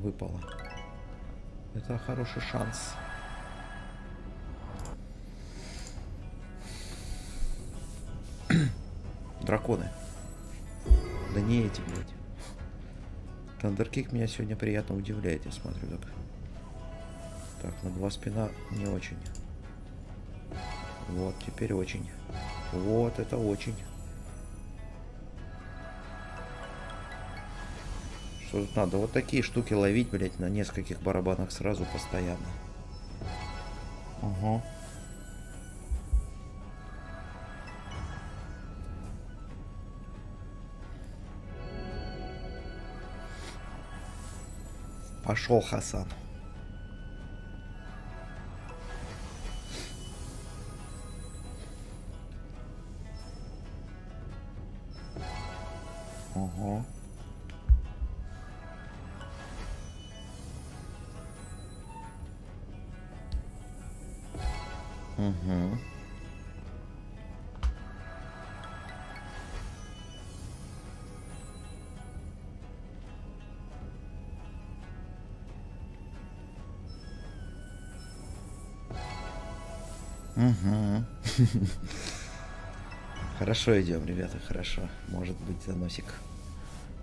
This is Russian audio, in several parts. выпало. Это хороший шанс. Драконы. Да не эти, блядь. Thunder Kick меня сегодня приятно удивляет, я смотрю так. Так, на два спина не очень. Вот, теперь очень. Вот, это очень. Что тут надо? Вот такие штуки ловить, блядь, на нескольких барабанах сразу, постоянно. Угу. Пошел, Хасан. Угу. Угу. Угу. Хорошо идем, ребята, хорошо. Может быть, заносик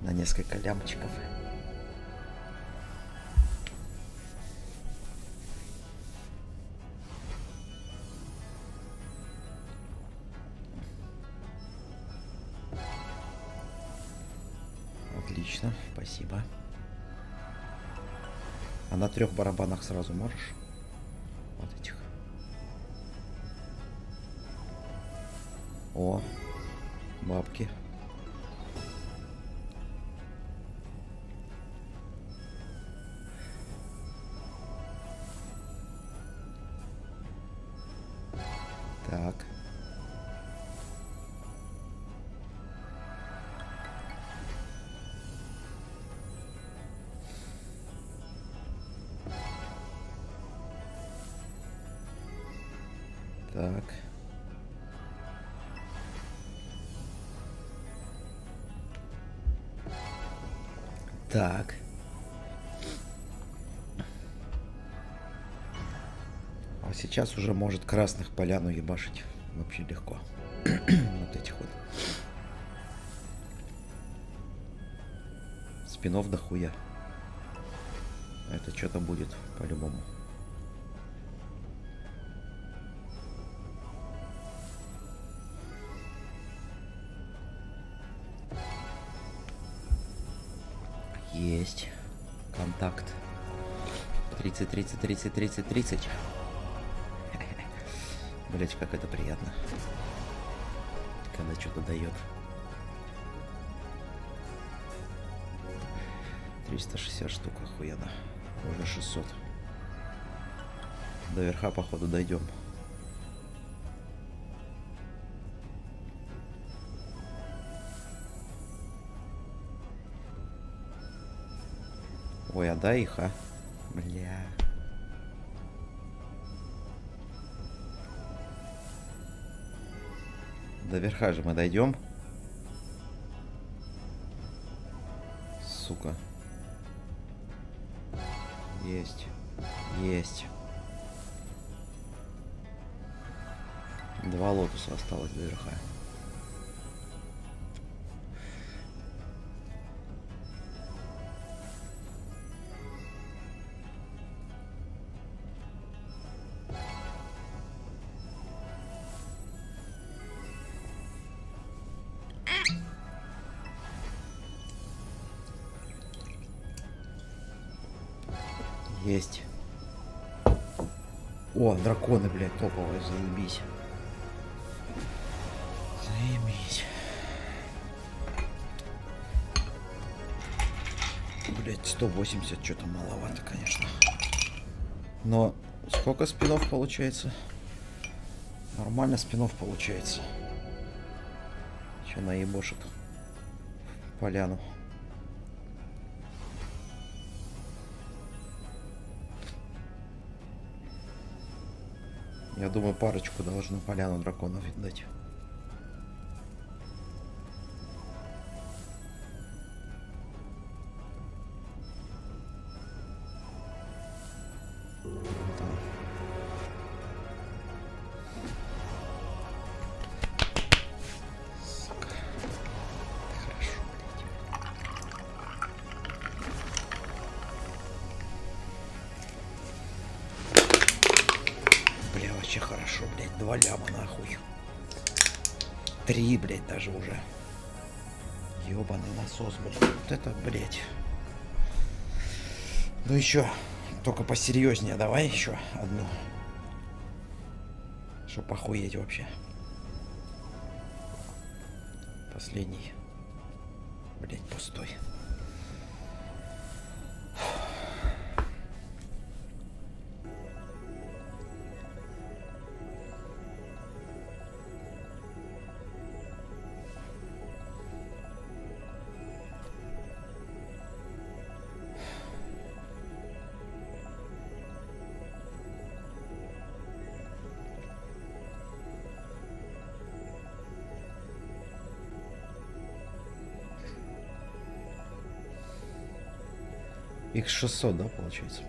на несколько лямчиков. Отлично, спасибо. А на трех барабанах сразу можешь? Вот этих. О, бабки. Так. Так. Так. А сейчас уже может красных поляну ебашить вообще легко. Вот этих вот. Спинов дохуя. Это что-то будет по-любому. Есть. Контакт. 30, 30, 30, 30, 30. Блять, как это приятно. Когда что-то дает. 360 штук, охуенно. Уже 600. До верха, походу, дойдем. Ой, отдай их, а? Бля. До верха же мы дойдем. Сука. Есть. Есть. Два лотуса осталось до верха. Есть. О, драконы, блядь, топовые, заебись. Заебись. Блядь, 180 что-то маловато, конечно. Но сколько спинов получается? Нормально спинов получается. Че наебошит в поляну. Я думаю, парочку должны поляну драконов дать. Хорошо, блядь, 2 ляма нахуй. 3, блядь, даже уже. Ёбаный насос, блядь. Вот это, блядь. Ну еще, только посерьезнее, давай еще одну. Чтоб охуеть вообще. Последний. Блядь, пустой. X600, да, получается?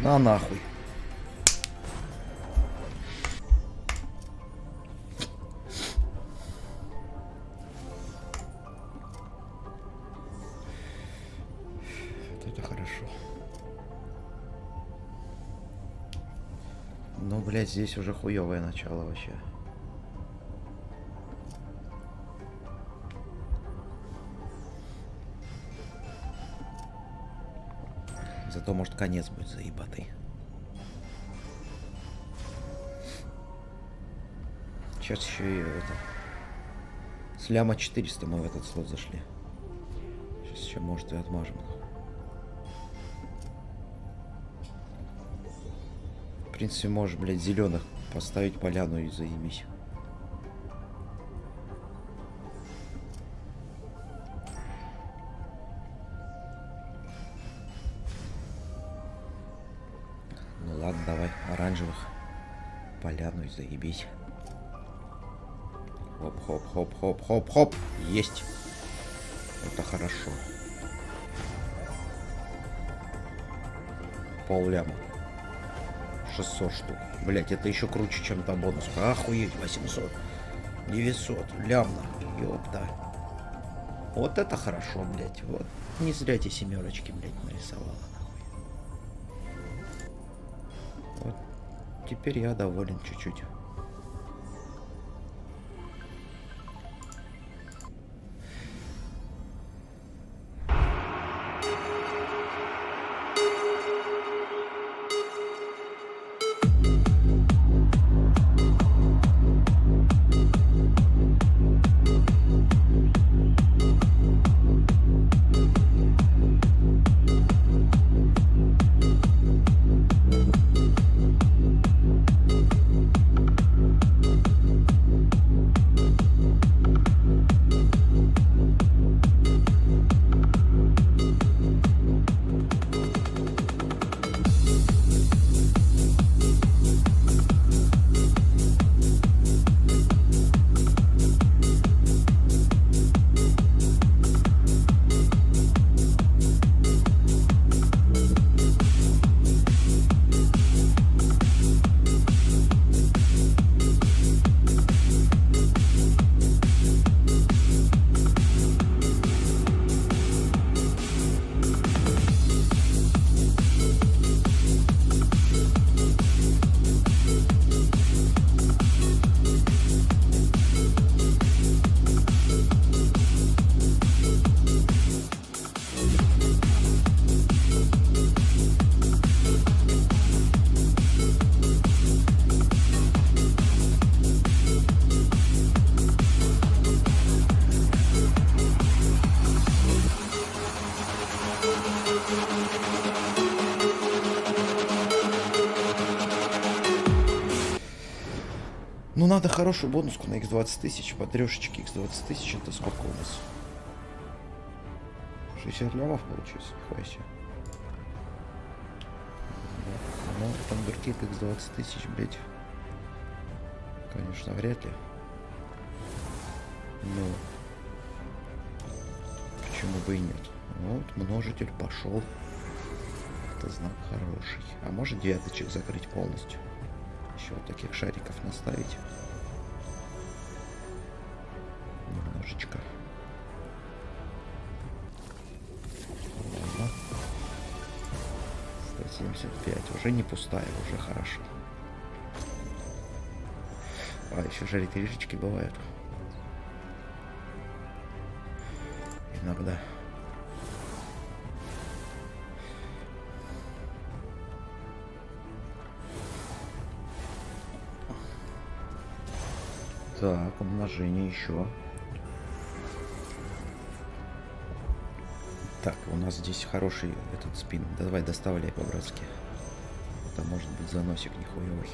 На нахуй. Вот это хорошо. Ну, блядь, здесь уже хуёвое начало вообще. Зато, может, конец будет заебатый. Сейчас еще и это... С ляма 400 мы в этот слот зашли. Сейчас еще, может, и отмажем. В принципе, можешь, блядь, зеленых поставить поляну и заебись. Ладно, давай оранжевых поляну и заебись. Хоп-хоп-хоп-хоп-хоп-хоп. Есть. Это хорошо. Пол-ляма. 600 штук. Блять, это еще круче, чем та бонуска. Охуеть, 800. 900. Лямна. Ёпта. Вот это хорошо, блять. Вот. Не зря эти семерочки, блять, нарисовала. Вот. Теперь я доволен чуть-чуть. надо хорошую бонуску на x20 тысяч. По трешечке x20 тысяч. Это сколько у нас? 60 лямов получилось. Хватит. Ну, Thunder Kick x20 тысяч, блять. Конечно, вряд ли. Ну, почему бы и нет? Вот, множитель пошел. Это знак хороший. А может девяточек закрыть полностью? Еще вот таких шариков наставить. Немножечко. Ладно. 175. Уже не пустая, уже хорошо. А, еще жарики-рижечки бывают. Иногда. Так, умножение еще. Так, у нас здесь хороший этот спин. Давай доставляй по-братски. Это может быть заносик нихуевый.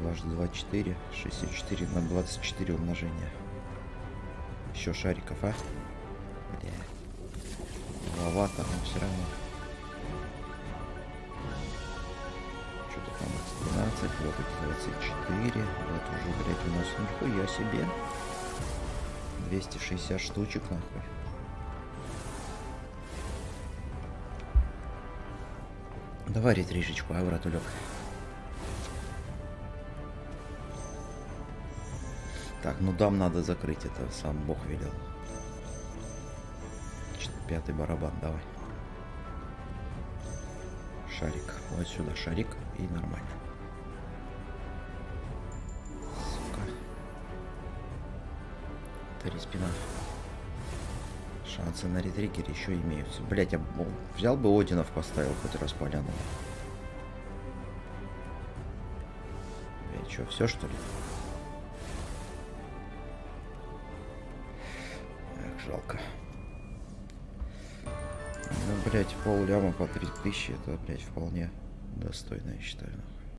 2×2 — 4. 64 на 24 умножение. Еще шариков, а? Бля. Маловато, но все равно. Что-то там 12, вот эти 24. Вот уже, блядь, у нас нихуя себе. 260 штучек, нахуй. Давай ретришечку, а, братулек. Так, ну дам надо закрыть, это сам Бог велел. 5-й барабан, давай. Шарик. Вот сюда шарик и нормально. Сука. 3 спина. Шансы на ретригер еще имеются. Блять, я взял бы Одинов, поставил хоть раз поляну. Блять, что, все что ли? Жалко. Ну, блядь, пол ляма по 3000, это, блядь, вполне достойно, я считаю.